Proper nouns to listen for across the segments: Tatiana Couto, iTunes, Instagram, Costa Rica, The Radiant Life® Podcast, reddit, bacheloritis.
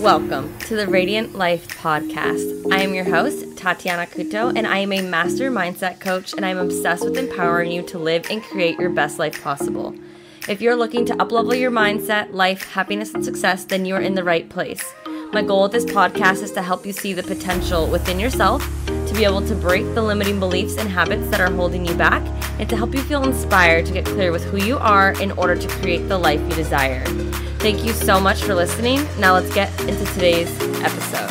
Welcome to the Radiant Life Podcast. I am your host, Tatiana Couto, and I am a master mindset coach, and I'm obsessed with empowering you to live and create your best life possible. If you're looking to uplevel your mindset, life, happiness, and success, then you are in the right place. My goal with this podcast is to help you see the potential within yourself, to be able to break the limiting beliefs and habits that are holding you back, and to help you feel inspired to get clear with who you are in order to create the life you desire. Thank you so much for listening. Now let's get into today's episode.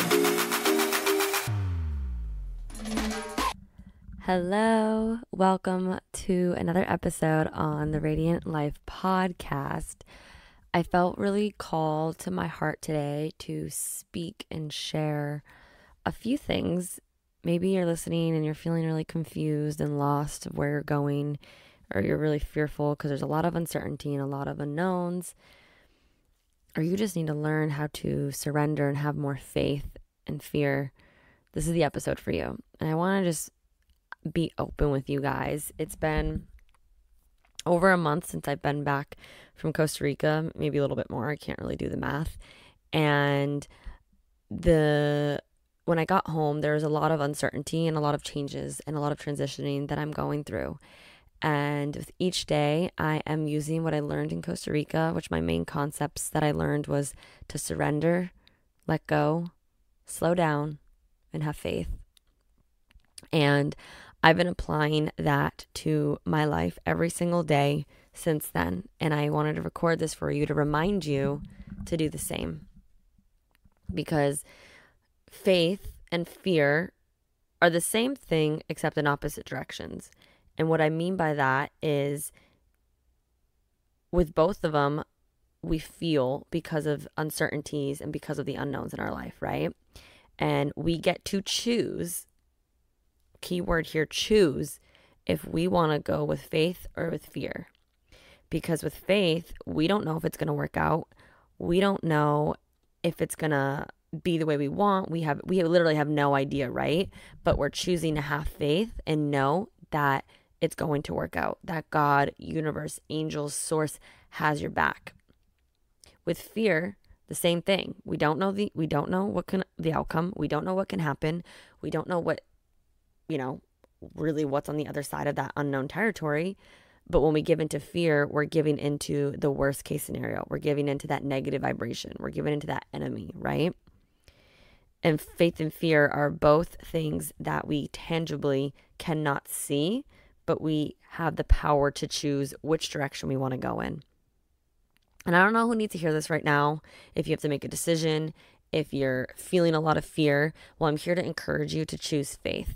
Hello, welcome to another episode on the Radiant Life Podcast. I felt really called to my heart today to speak and share a few things. Maybe you're listening and you're feeling really confused and lost of where you're going, or you're really fearful because there's a lot of uncertainty and a lot of unknowns. Or you just need to learn how to surrender and have more faith and fear. This is the episode for you. And I want to just be open with you guys. It's been over a month since I've been back from Costa Rica, maybe a little bit more. I can't really do the math. And when I got home, there was a lot of uncertainty and a lot of changes and a lot of transitioning that I'm going through. And with each day, I am using what I learned in Costa Rica, which my main concepts that I learned was to surrender, let go, slow down, and have faith. And I've been applying that to my life every single day since then. And I wanted to record this for you to remind you to do the same. Because faith and fear are the same thing except in opposite directions. And what I mean by that is with both of them, we feel because of uncertainties and because of the unknowns in our life, right? And we get to choose, keyword here, choose, if we want to go with faith or with fear. Because with faith, we don't know if it's going to work out. We don't know if it's going to be the way we want. We literally have no idea, right? But we're choosing to have faith and know that it's going to work out, that God, universe, angels, source has your back. With fear, the same thing. We don't know the outcome. We don't know what can happen. We don't know what's on the other side of that unknown territory. But when we give into fear, we're giving into the worst case scenario. We're giving into that negative vibration. We're giving into that enemy, right? And faith and fear are both things that we tangibly cannot see, but we have the power to choose which direction we want to go in. And I don't know who needs to hear this right now. If you have to make a decision, if you're feeling a lot of fear, well, I'm here to encourage you to choose faith.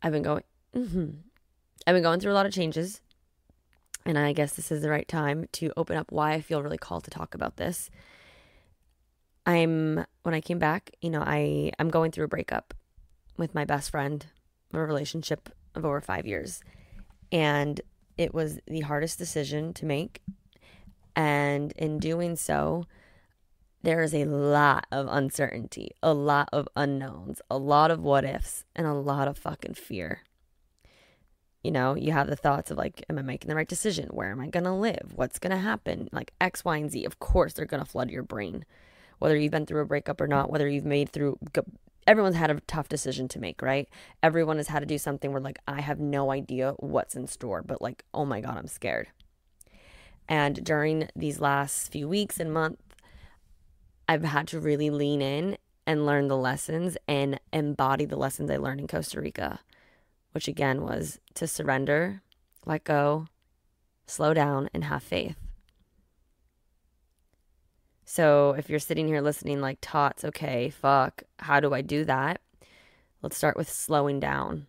I've been going through a lot of changes. And I guess this is the right time to open up why I feel really called to talk about this. When I came back, I'm going through a breakup with my best friend, a relationship of over 5 years. And it was the hardest decision to make. And in doing so, there is a lot of uncertainty, a lot of unknowns, a lot of what ifs, and a lot of fucking fear. You have the thoughts of like, am I making the right decision? Where am I going to live? What's going to happen? Like X, Y, and Z. Of course, they're going to flood your brain. Whether you've been through a breakup or not, whether you've everyone's had a tough decision to make, right? Everyone has had to do something where like, I have no idea what's in store, but like, oh my God, I'm scared. And during these last few weeks and month, I've had to really lean in and learn the lessons and embody the lessons I learned in Costa Rica, which again was to surrender, let go, slow down, and have faith. So if you're sitting here listening like, Tots, okay, fuck, how do I do that? Let's start with slowing down.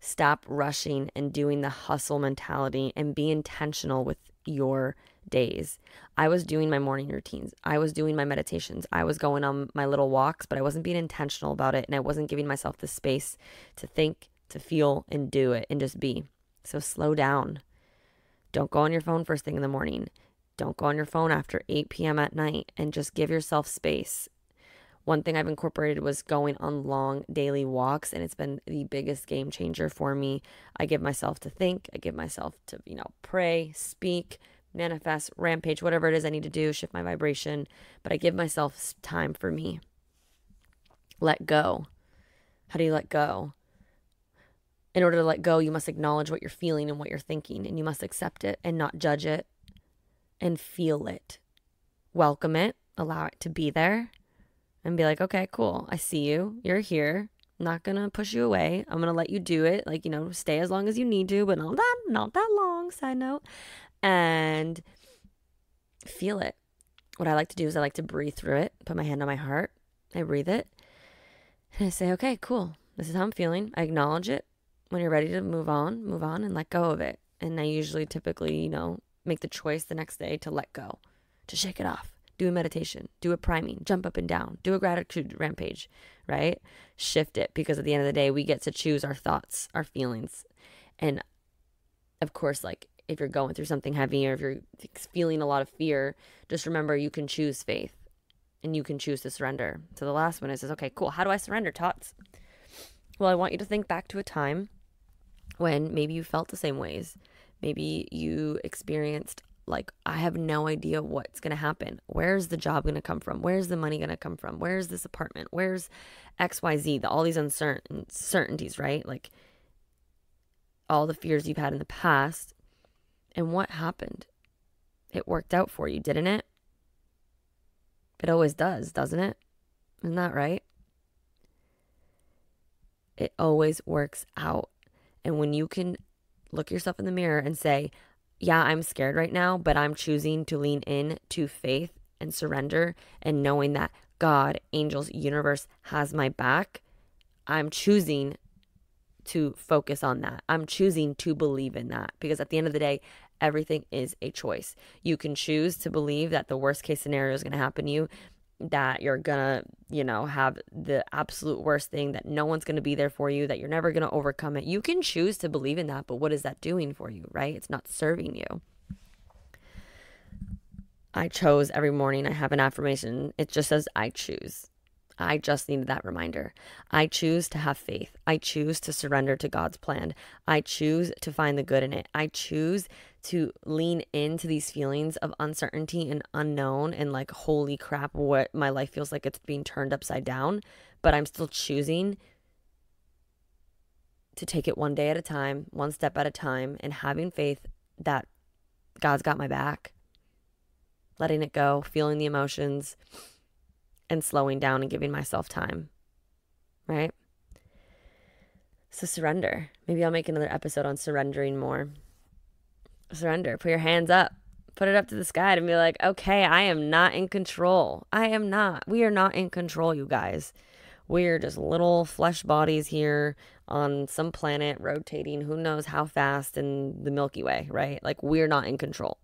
Stop rushing and doing the hustle mentality and be intentional with your days. I was doing my morning routines. I was doing my meditations. I was going on my little walks, but I wasn't being intentional about it. And I wasn't giving myself the space to think, to feel, and do it and just be. So slow down. Don't go on your phone first thing in the morning. Don't go on your phone after 8 p.m. at night, and just give yourself space. One thing I've incorporated was going on long daily walks, and it's been the biggest game changer for me. I give myself to think. I give myself to, pray, speak, manifest, rampage, whatever it is I need to do, shift my vibration. But I give myself time for me. Let go. How do you let go? In order to let go, you must acknowledge what you're feeling and what you're thinking, and you must accept it and not judge it and feel it. Welcome it, allow it to be there, and be like, okay, cool. I see you. You're here. I'm not going to push you away. I'm going to let you do it. Like, you know, stay as long as you need to, but not that long, side note. And feel it. What I like to do is I like to breathe through it, put my hand on my heart. I breathe it. And I say, okay, cool. This is how I'm feeling. I acknowledge it. When you're ready to move on and let go of it. And I usually typically, you know, make the choice the next day to let go, to shake it off, do a meditation, do a priming, jump up and down, do a gratitude rampage, right? Shift it, because at the end of the day, we get to choose our thoughts, our feelings. And of course, like if you're going through something heavy or if you're feeling a lot of fear, just remember you can choose faith and you can choose to surrender. So the last one is, okay, cool. How do I surrender, Tots? Well, I want you to think back to a time when maybe you felt the same ways. Maybe you experienced, like, I have no idea what's going to happen. Where's the job going to come from? Where's the money going to come from? Where's this apartment? Where's XYZ? All these uncertainties, right? Like all the fears you've had in the past. And what happened? It worked out for you, didn't it? It always does, doesn't it? Isn't that right? It always works out. And when you can look yourself in the mirror and say, yeah, I'm scared right now, but I'm choosing to lean in to faith and surrender and knowing that God, angels, universe has my back. I'm choosing to focus on that. I'm choosing to believe in that, because at the end of the day, everything is a choice. You can choose to believe that the worst case scenario is going to happen to you, that you're gonna, you know, have the absolute worst thing, that no one's gonna be there for you, that you're never gonna overcome it. You can choose to believe in that, but what is that doing for you, right? It's not serving you. I chose every morning, I have an affirmation. It just says, I choose. I just needed that reminder. I choose to have faith. I choose to surrender to God's plan. I choose to find the good in it. I choose to lean into these feelings of uncertainty and unknown and like, holy crap, what my life feels like it's being turned upside down, but I'm still choosing to take it one day at a time, one step at a time, and having faith that God's got my back, letting it go, feeling the emotions, and slowing down and giving myself time, right? So surrender. Maybe I'll make another episode on surrendering more. Surrender. Put your hands up. Put it up to the sky and be like, okay, I am not in control. I am not. We are not in control, you guys. We're just little flesh bodies here on some planet rotating who knows how fast in the Milky Way, right? Like, we're not in control.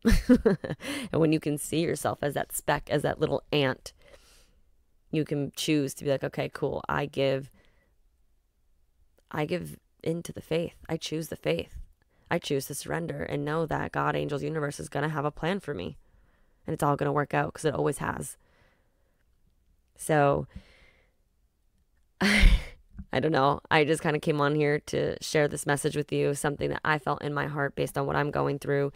And when you can see yourself as that speck, as that little ant, you can choose to be like, okay, cool. I give into the faith. I choose the faith. I choose to surrender and know that God, angels, universe is going to have a plan for me. And it's all going to work out because it always has. So I don't know. I just kind of came on here to share this message with you, something that I felt in my heart based on what I'm going through.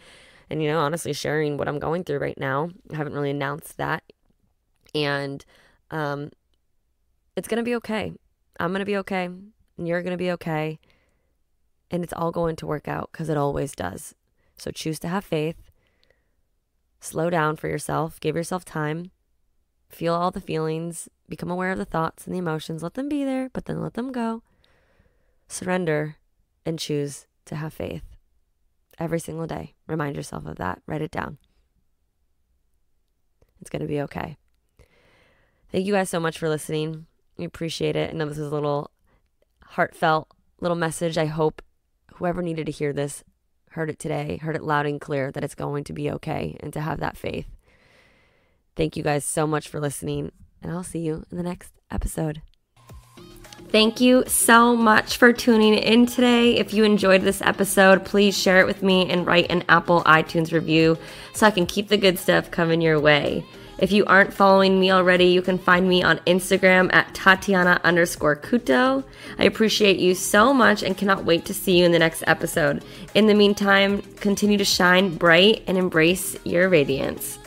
And, you know, honestly sharing what I'm going through right now. I haven't really announced that. And it's going to be okay. I'm going to be okay. And you're going to be okay. And it's all going to work out because it always does. So choose to have faith. Slow down for yourself. Give yourself time. Feel all the feelings. Become aware of the thoughts and the emotions. Let them be there, but then let them go. Surrender and choose to have faith every single day. Remind yourself of that. Write it down. It's going to be okay. Thank you guys so much for listening. We appreciate it. I know this is a little heartfelt, little message. I hope whoever needed to hear this heard it today, heard it loud and clear that it's going to be okay and to have that faith. Thank you guys so much for listening, and I'll see you in the next episode. Thank you so much for tuning in today. If you enjoyed this episode, please share it with me and write an Apple iTunes review so I can keep the good stuff coming your way. If you aren't following me already, you can find me on Instagram at Tatiana_Couto. I appreciate you so much and cannot wait to see you in the next episode. In the meantime, continue to shine bright and embrace your radiance.